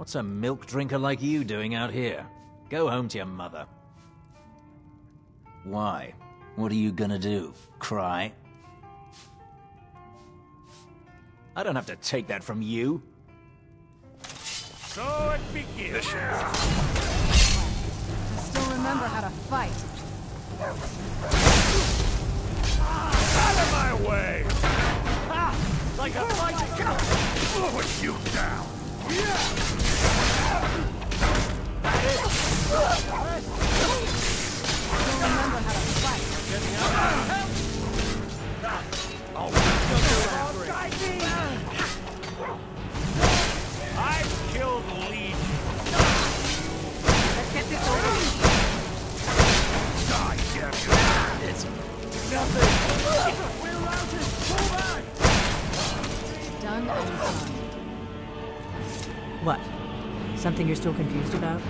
What's a milk drinker like you doing out here? Go home to your mother. Why? What are you gonna do? Cry? I don't have to take that from you. So it begins. I still remember how to fight. Out of my way! Ha! Like a fight! Lower you down! I still remember how to fight. Getting out of my I've killed Legion. Let's get this over with. Die, damn you. It's nothing. We're routed. Move on. Done. What? Something you're still confused about?